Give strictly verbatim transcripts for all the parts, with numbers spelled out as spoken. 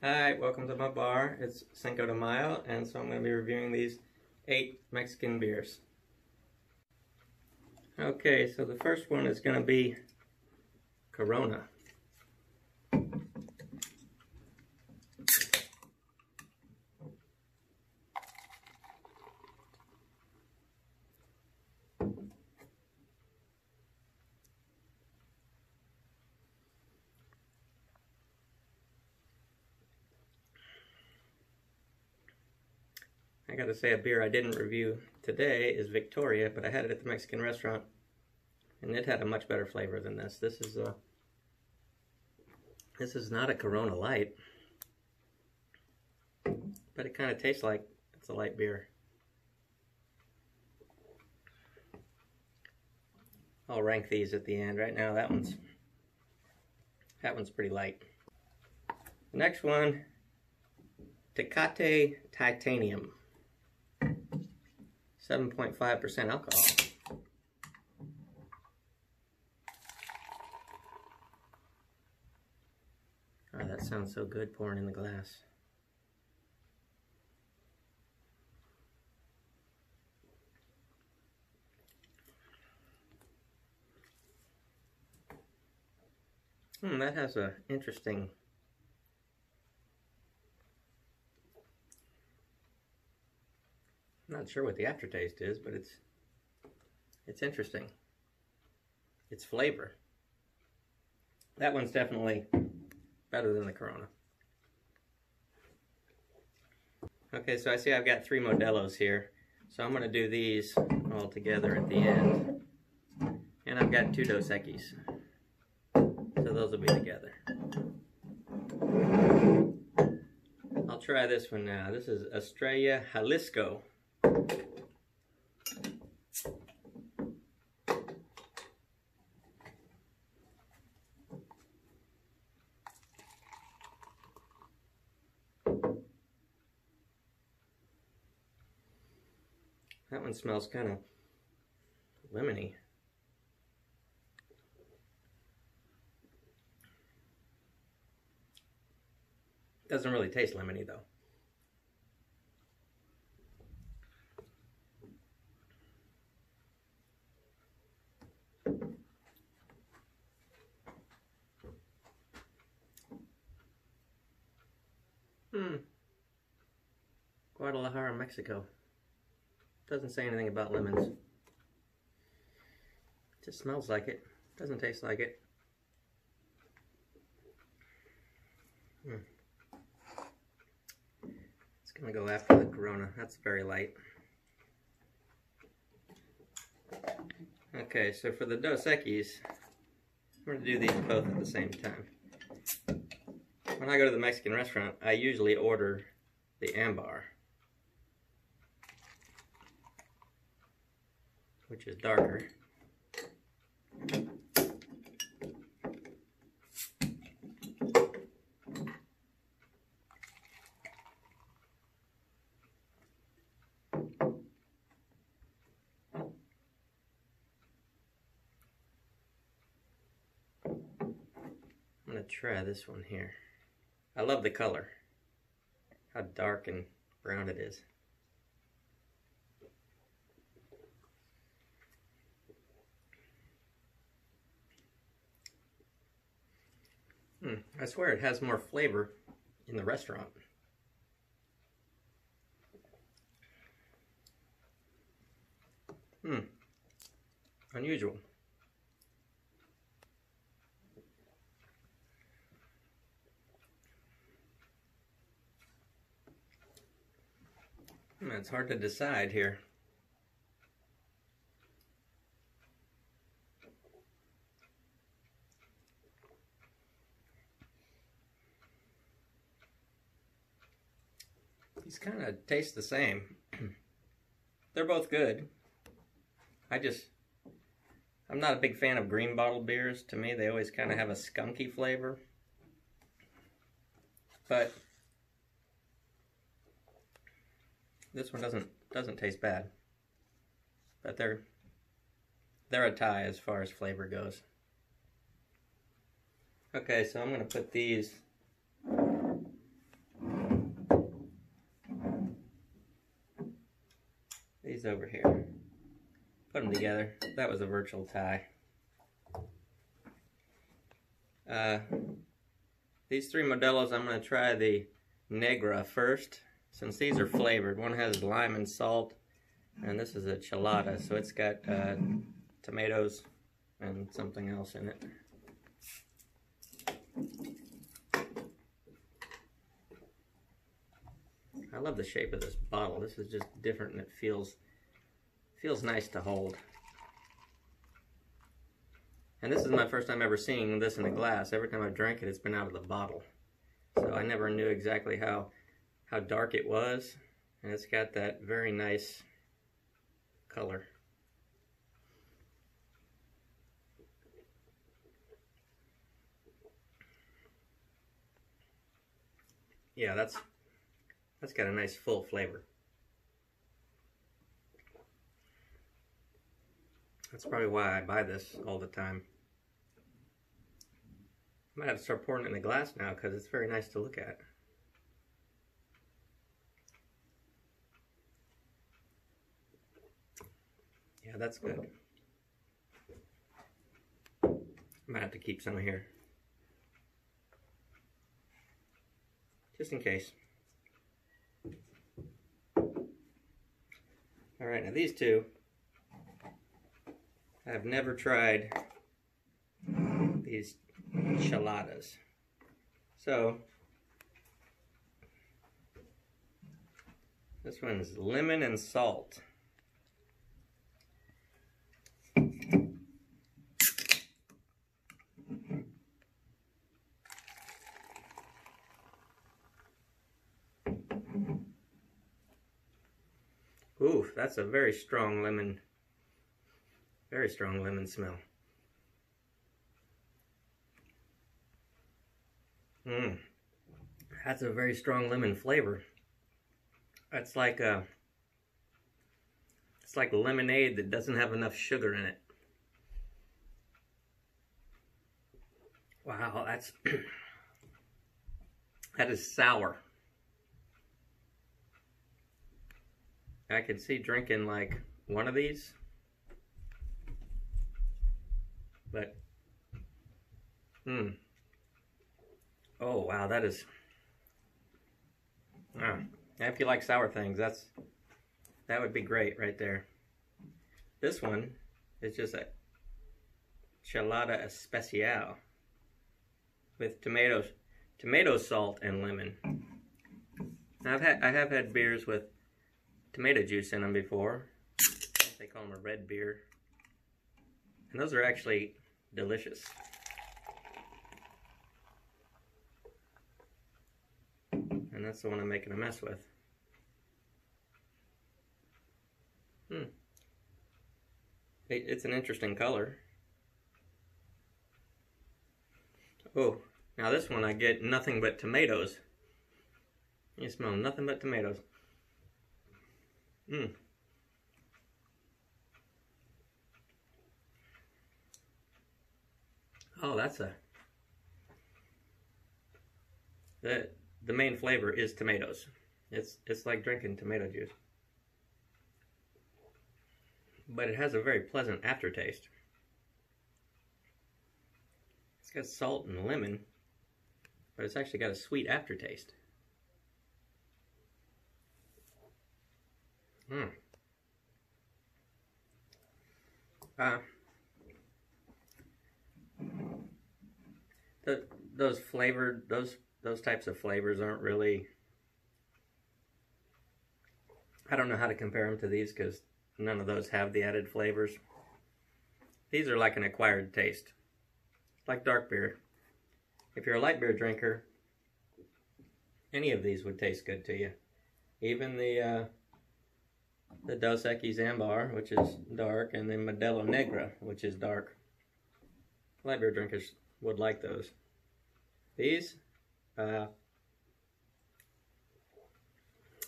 Hi, welcome to my bar. It's Cinco de Mayo, and so I'm going to be reviewing these eight Mexican beers. Okay, so the first one is going to be Corona. I gotta say, a beer I didn't review today is Victoria, but I had it at the Mexican restaurant, and it had a much better flavor than this. This is a, this is not a Corona Light, but it kind of tastes like it's a light beer. I'll rank these at the end. Right now, that one's that one's pretty light. The next one, Tecate Titanium. seven point five percent alcohol. Oh, that sounds so good pouring in the glass. Hmm, that has an interesting not sure what the aftertaste is, but it's it's interesting. It's flavor. That one's definitely better than the Corona. Okay, so I see I've got three Modelos here, so I'm gonna do these all together at the end. And I've got two Dos Equis, so those will be together. I'll try this one now. This is Estrella Jalisco. That one smells kind of lemony. Doesn't really taste lemony though. Hmm. Guadalajara, Mexico. Doesn't say anything about lemons. Just smells like it. Doesn't taste like it. Hmm. It's gonna go after the Corona. That's very light. Okay, so for the Dos Equis, I'm gonna do these both at the same time. When I go to the Mexican restaurant, I usually order the Ambar, which is darker. I'm gonna try this one here. I love the color, how dark and brown it is. Hmm, I swear it has more flavor in the restaurant. Hmm, unusual. Hmm, it's hard to decide here. These kind of taste the same. They're both good. I just, I'm not a big fan of green bottle beers. To me, they always kind of have a skunky flavor. But this one doesn't doesn't taste bad. But they're they're a tie as far as flavor goes. Okay, so I'm gonna put these these over here. Put them together. That was a virtual tie. Uh, these three Modelos, I'm going to try the Negra first, since these are flavored. One has lime and salt, and this is a chelada, so it's got uh, tomatoes and something else in it. I love the shape of this bottle. This is just different, and it feels feels nice to hold. And this is my first time ever seeing this in a glass. Every time I've drank it, it's been out of the bottle. So I never knew exactly how how dark it was, and it's got that very nice color. Yeah, that's that's got a nice full flavor. That's probably why I buy this all the time. I might have to start pouring it in a glass now because it's very nice to look at. Yeah, that's good. I might have to keep some here. Just in case. Alright, now these two I've never tried these cheladas. So this one's lemon and salt. Ooh, that's a very strong lemon. Very strong lemon smell. Mmm. That's a very strong lemon flavor. That's like a, it's like lemonade that doesn't have enough sugar in it. Wow, that's that is sour. I could see drinking like one of these. But, hmm. Oh, wow, that is, wow. If you like sour things, that's, that would be great right there. This one is just a Chelada Especial with tomatoes, tomato salt and lemon. Now I've had, I have had beers with tomato juice in them before. They call them a red beer. And those are actually delicious. And that's the one I'm making a mess with. Hmm. It, it's an interesting color. Oh, now this one I get nothing but tomatoes. You smell nothing but tomatoes. Hmm. Oh, that's a, the, the main flavor is tomatoes. It's, it's like drinking tomato juice. But it has a very pleasant aftertaste. It's got salt and lemon, but it's actually got a sweet aftertaste. Mmm. Uh, Those flavored, those those types of flavors aren't really, I don't know how to compare them to these because none of those have the added flavors. These are like an acquired taste, like dark beer. If you're a light beer drinker, any of these would taste good to you. Even the uh, the Dos Equis Ambar, which is dark, and the Modelo Negra, which is dark. Light beer drinkers would like those. These, uh,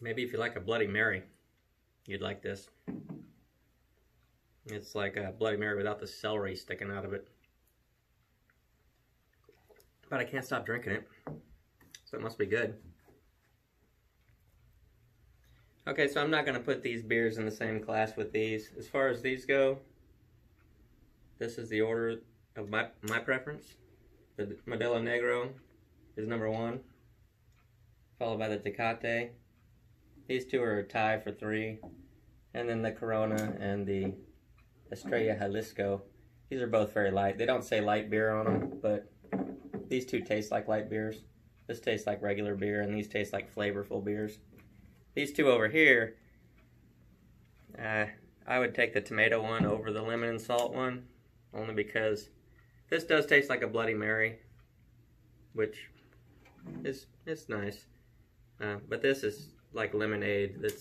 maybe if you like a Bloody Mary, you'd like this. It's like a Bloody Mary without the celery sticking out of it. But I can't stop drinking it, so it must be good. Okay, so I'm not going to put these beers in the same class with these. As far as these go, this is the order of my, my preference. The Modelo Negro is number one, followed by the Tecate. These two are a tie for three. And then the Corona and the Estrella Jalisco. These are both very light. They don't say light beer on them, but these two taste like light beers. This tastes like regular beer, and these taste like flavorful beers. These two over here, uh, I would take the tomato one over the lemon and salt one, only because this does taste like a Bloody Mary, which is it's nice. Uh, but this is like lemonade that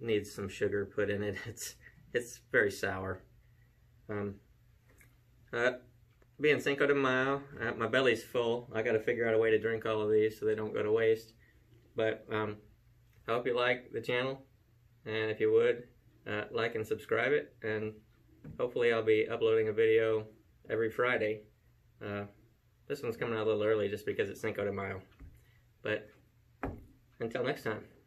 needs some sugar put in it. It's it's very sour. Um, uh, Being Cinco de Mayo, uh, my belly's full. I got to figure out a way to drink all of these so they don't go to waste. But um, I hope you like the channel, and if you would, uh, like and subscribe it. And hopefully, I'll be uploading a video every Friday. Uh, this one's coming out a little early just because it's Cinco de Mayo. But until next time.